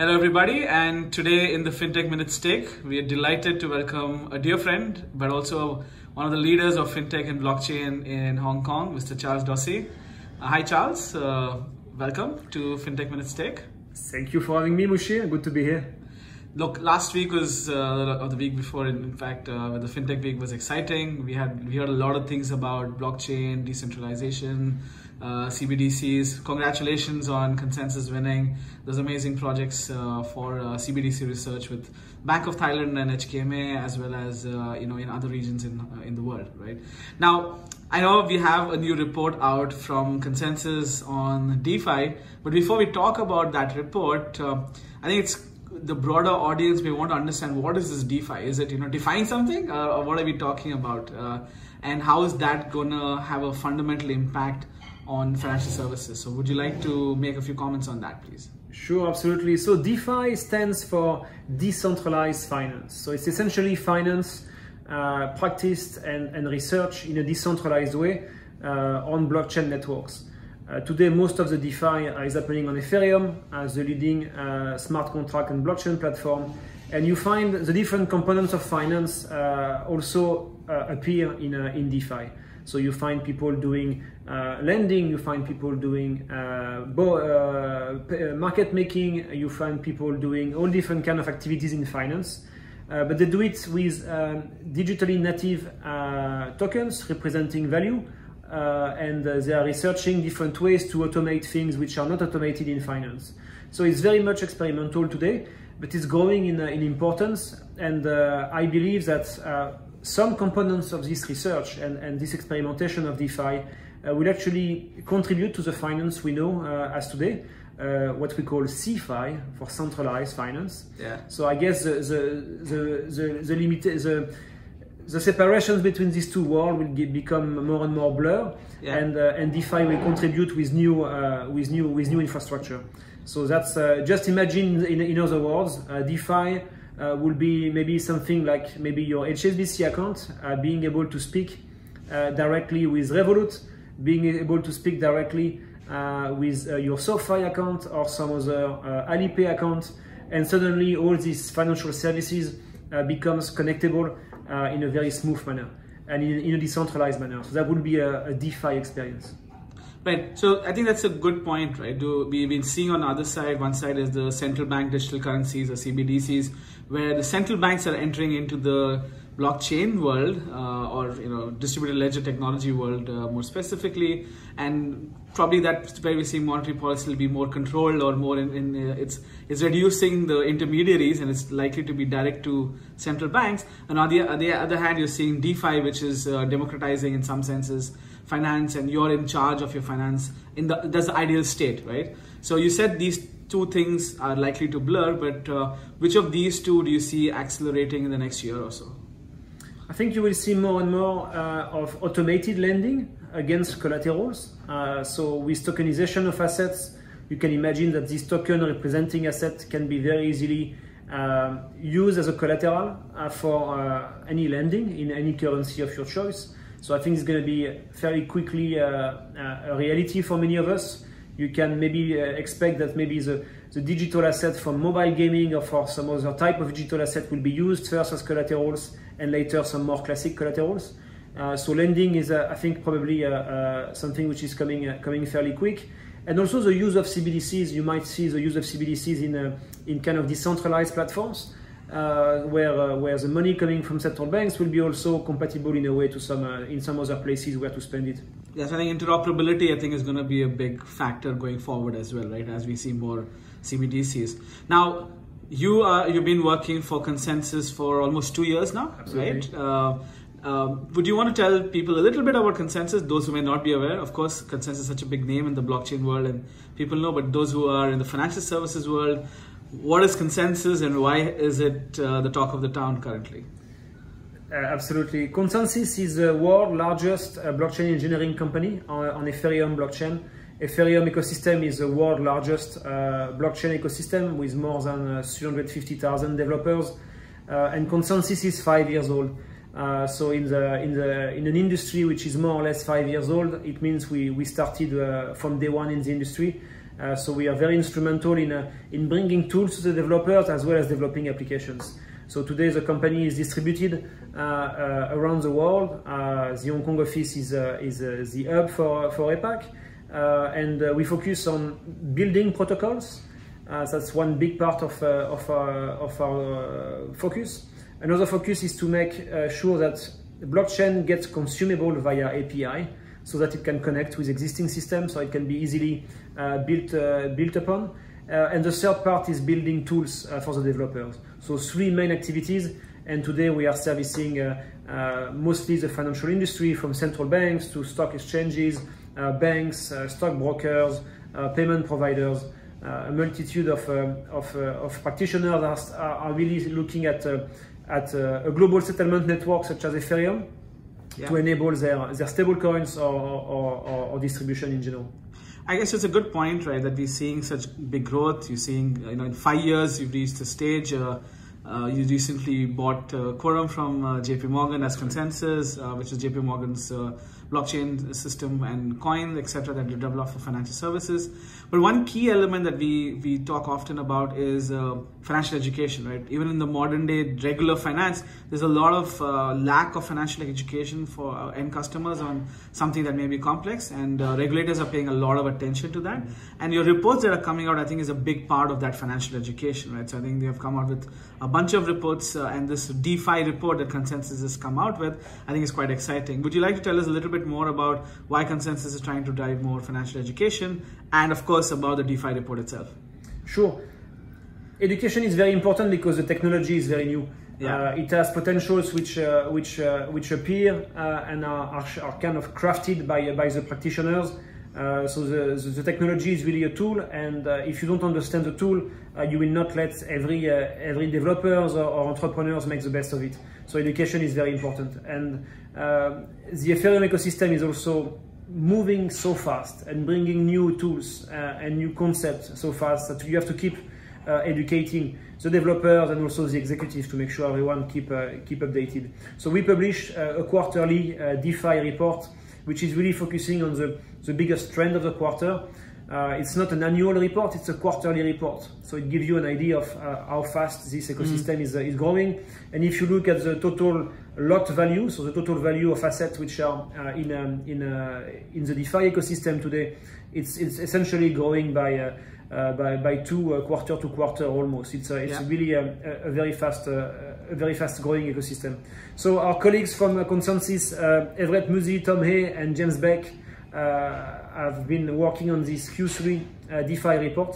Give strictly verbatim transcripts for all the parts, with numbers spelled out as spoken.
Hello everybody, and today in the FinTech Minutes Take, we are delighted to welcome a dear friend, but also one of the leaders of FinTech and blockchain in Hong Kong, Mister Charles D'Haussy. Uh, hi Charles, uh, welcome to FinTech Minutes Take. Thank you for having me, Mushi. Good to be here. Look, last week was, uh, or the week before, in fact, uh, the FinTech week was exciting. We had we heard a lot of things about blockchain, decentralization, uh, C B D Cs. Congratulations on ConsenSys winning those amazing projects uh, for uh, C B D C research with Bank of Thailand and H K M A, as well as uh, you know in other regions in uh, in the world. Right now, I know we have a new report out from ConsenSys on DeFi, but before we talk about that report, uh, I think it's the broader audience may want to understand, what is this DeFi? Is it, you know, define something, uh, or what are we talking about? Uh, and how is that going to have a fundamental impact on financial services? So would you like to make a few comments on that, please? Sure, absolutely. So DeFi stands for decentralized finance. So it's essentially finance uh, practiced and, and researched in a decentralized way uh, on blockchain networks. Uh, today, most of the DeFi is happening on Ethereum as the leading uh, smart contract and blockchain platform. And you find the different components of finance uh, also uh, appear in, uh, in DeFi. So you find people doing uh, lending, you find people doing uh, bo uh, market making, you find people doing all different kind of activities in finance. Uh, but they do it with um, digitally native uh, tokens representing value. Uh, and uh, they are researching different ways to automate things which are not automated in finance. So it's very much experimental today, but it's growing in, uh, in importance. And uh, I believe that uh, some components of this research and, and this experimentation of DeFi uh, will actually contribute to the finance we know uh, as today, uh, what we call CeFi, for centralized finance. Yeah. So I guess the, the, the, the, the limit... The, The separations between these two worlds will get, become more and more blurred, yeah. and uh, and DeFi will contribute with new uh, with new with new infrastructure. So that's uh, just imagine in, in other words, uh, DeFi uh, will be maybe something like maybe your H S B C account uh, being able to speak uh, directly with Revolut, being able to speak directly uh, with uh, your SoFi account or some other uh, Alipay account, and suddenly all these financial services uh, becomes connectable. Uh, in a very smooth manner and in, in a decentralized manner. So that would be a, a DeFi experience. Right. So I think that's a good point, right? Do, we've been seeing on the other side, one side is the central bank digital currencies or C B D Cs, where the central banks are entering into the blockchain world uh, or you know distributed ledger technology world uh, more specifically, and probably that's where we see monetary policy will be more controlled or more in, in uh, it's it's reducing the intermediaries, and it's likely to be direct to central banks. And on the, on the other hand, you're seeing DeFi, which is uh, democratizing in some senses finance, and you're in charge of your finance in the that's the ideal state, right? So you said these two things are likely to blur, but uh, which of these two do you see accelerating in the next year or so? I think you will see more and more uh, of automated lending against collaterals. Uh, so with tokenization of assets, you can imagine that this token representing asset can be very easily uh, used as a collateral uh, for uh, any lending in any currency of your choice. So I think it's going to be fairly quickly uh, a reality for many of us. You can maybe uh, expect that maybe the, the digital asset from mobile gaming or for some other type of digital asset will be used first as collaterals, and later some more classic collaterals. Uh, so lending is, uh, I think, probably uh, uh, something which is coming uh, coming fairly quick. And also the use of C B D Cs. You might see the use of C B D Cs in uh, in kind of decentralized platforms, uh, where uh, where the money coming from central banks will be also compatible in a way to some uh, in some other places where to spend it. Yes, I think interoperability, I think, is going to be a big factor going forward as well, right? As we see more C B D Cs now. You are, you've been working for ConsenSys for almost two years now, Absolutely. Right? Uh, uh, would you want to tell people a little bit about ConsenSys, those who may not be aware? Of course, ConsenSys is such a big name in the blockchain world and people know, but those who are in the financial services world, what is ConsenSys and why is it uh, the talk of the town currently? Uh, absolutely. ConsenSys is the world's largest uh, blockchain engineering company on, on Ethereum blockchain. Ethereum ecosystem is the world's largest uh, blockchain ecosystem with more than uh, three hundred fifty thousand developers, uh, and ConsenSys is five years old. Uh, so in the in the in an industry which is more or less five years old, it means we we started uh, from day one in the industry, Uh, so we are very instrumental in, uh, in bringing tools to the developers as well as developing applications. So today the company is distributed uh, uh, around the world. Uh, the Hong Kong office is, uh, is uh, the hub for, for A PAC. Uh, and uh, we focus on building protocols. Uh, that's one big part of, uh, of our, of our uh, focus. Another focus is to make uh, sure that the blockchain gets consumable via A P I, so that it can connect with existing systems, so it can be easily uh, built, uh, built upon. Uh, and the third part is building tools uh, for the developers. So three main activities, and today we are servicing uh, uh, mostly the financial industry, from central banks to stock exchanges, uh, banks, uh, stock brokers, uh, payment providers. Uh, a multitude of, uh, of, uh, of practitioners are, are really looking at, uh, at uh, a global settlement network such as Ethereum yeah. to enable their, their stable coins or, or, or, or distribution in general. I guess it's a good point, right, that we're seeing such big growth. You're seeing, you know, in five years, you've reached the stage. Uh, uh, you recently bought uh, Quorum from uh, J P. Morgan as ConsenSys, uh, which is J P. Morgan's uh, blockchain system and coin, et cetera, that you develop for financial services. But one key element that we we talk often about is uh, financial education, right? Even in the modern day regular finance, there's a lot of uh, lack of financial education for uh, end customers on something that may be complex, and uh, regulators are paying a lot of attention to that. And your reports that are coming out, I think, is a big part of that financial education, right? So I think they have come out with a bunch of reports, uh, and this DeFi report that ConsenSys has come out with, I think, is quite exciting. Would you like to tell us a little bit more about why ConsenSys is trying to drive more financial education, and of course about the DeFi report itself? Sure. Education is very important because the technology is very new. Yeah. Uh, it has potentials which uh, which uh, which appear uh, and are, are, are kind of crafted by by the practitioners. Uh, so the, the, the technology is really a tool, and uh, if you don't understand the tool, uh, you will not let every uh, every developers or, or entrepreneurs make the best of it. So education is very important, and uh, the Ethereum ecosystem is also moving so fast and bringing new tools uh, and new concepts so fast that you have to keep uh, educating the developers and also the executives to make sure everyone keep uh, keep updated. So we publish uh, a quarterly uh, DeFi report, which is really focusing on the, the biggest trend of the quarter. Uh, it's not an annual report, it's a quarterly report. So it gives you an idea of uh, how fast this ecosystem mm. is, uh, is growing. And if you look at the total lot value, so the total value of assets which are uh, in, um, in, uh, in the DeFi ecosystem today, it's, it's essentially growing by, uh, uh, by, by two uh, quarter to quarter almost. It's, uh, it's yeah. really a, a very fast uh, a very fast growing ecosystem. So our colleagues from uh, ConsenSys, uh, Everett Muzi, Tom Hay and James Beck, Uh, I've been working on this Q three uh, DeFi report,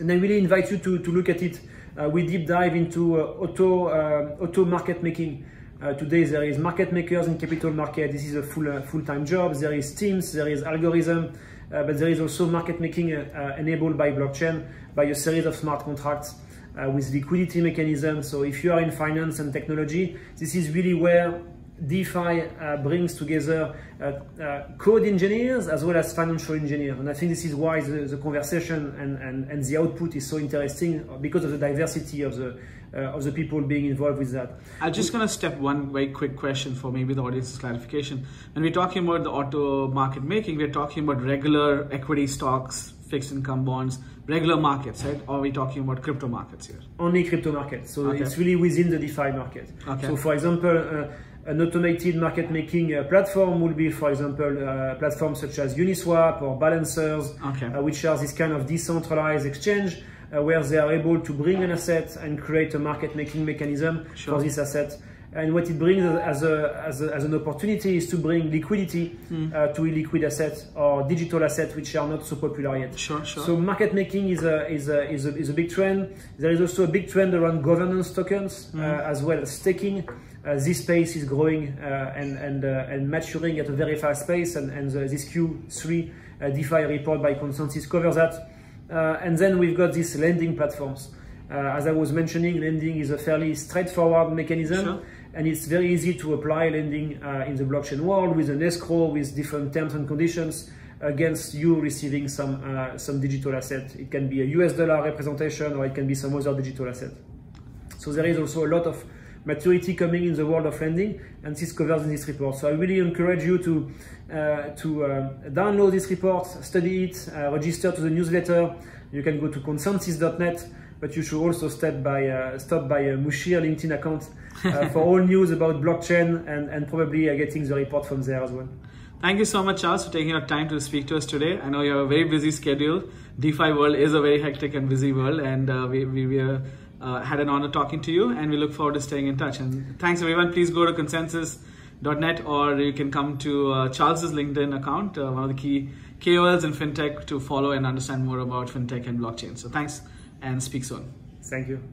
and I really invite you to, to look at it. Uh, we deep dive into uh, auto, uh, auto market making. Uh, today there is market makers in capital market. This is a full, uh, full-time job. There is teams, there is algorithm, uh, but there is also market making uh, uh, enabled by blockchain, by a series of smart contracts uh, with liquidity mechanisms. So if you are in finance and technology, this is really where DeFi uh, brings together uh, uh, code engineers as well as financial engineers. And I think this is why the, the conversation and, and, and the output is so interesting, because of the diversity of the, uh, of the people being involved with that. I'm just going to step one very quick question for maybe the audience's clarification. When we're talking about the auto market making, we're talking about regular equity stocks, fixed income bonds, regular markets, right? Or are we talking about crypto markets here? Only crypto markets. So okay. It's really within the DeFi market. Okay. So for example, uh, an automated market making uh, platform would be, for example, uh, platforms such as Uniswap or Balancers, okay. uh, which are this kind of decentralized exchange uh, where they are able to bring an asset and create a market making mechanism sure. for this asset. And what it brings as, a, as, a, as an opportunity is to bring liquidity mm. uh, to illiquid assets or digital assets which are not so popular yet. Sure, sure. So market making is a, is, a, is, a, is a big trend. There is also a big trend around governance tokens mm. uh, as well as staking. Uh, this space is growing uh, and, and, uh, and maturing at a very fast pace, and, and the, this Q three uh, DeFi report by ConsenSys covers that. Uh, and then we've got these lending platforms. Uh, as I was mentioning, lending is a fairly straightforward mechanism. Sure. And it's very easy to apply lending uh, in the blockchain world with an escrow, with different terms and conditions against you receiving some, uh, some digital asset. It can be a U S dollar representation, or it can be some other digital asset. So there is also a lot of maturity coming in the world of lending, and this covers in this report. So I really encourage you to uh, to uh, download this report, study it, uh, register to the newsletter. You can go to consensys dot net, but you should also stop by uh, stop by uh, Mushir LinkedIn account uh, for all news about blockchain, and and probably uh, getting the report from there as well. Thank you so much, Charles, for taking your time to speak to us today. I know you have a very busy schedule. DeFi world is a very hectic and busy world, and uh, we, we, we uh, uh, had an honor talking to you, and we look forward to staying in touch. And thanks, everyone. Please go to consensys dot net, or you can come to uh, Charles's LinkedIn account, uh, one of the key K O Ls in FinTech, to follow and understand more about FinTech and blockchain. So thanks, and speak soon. Thank you.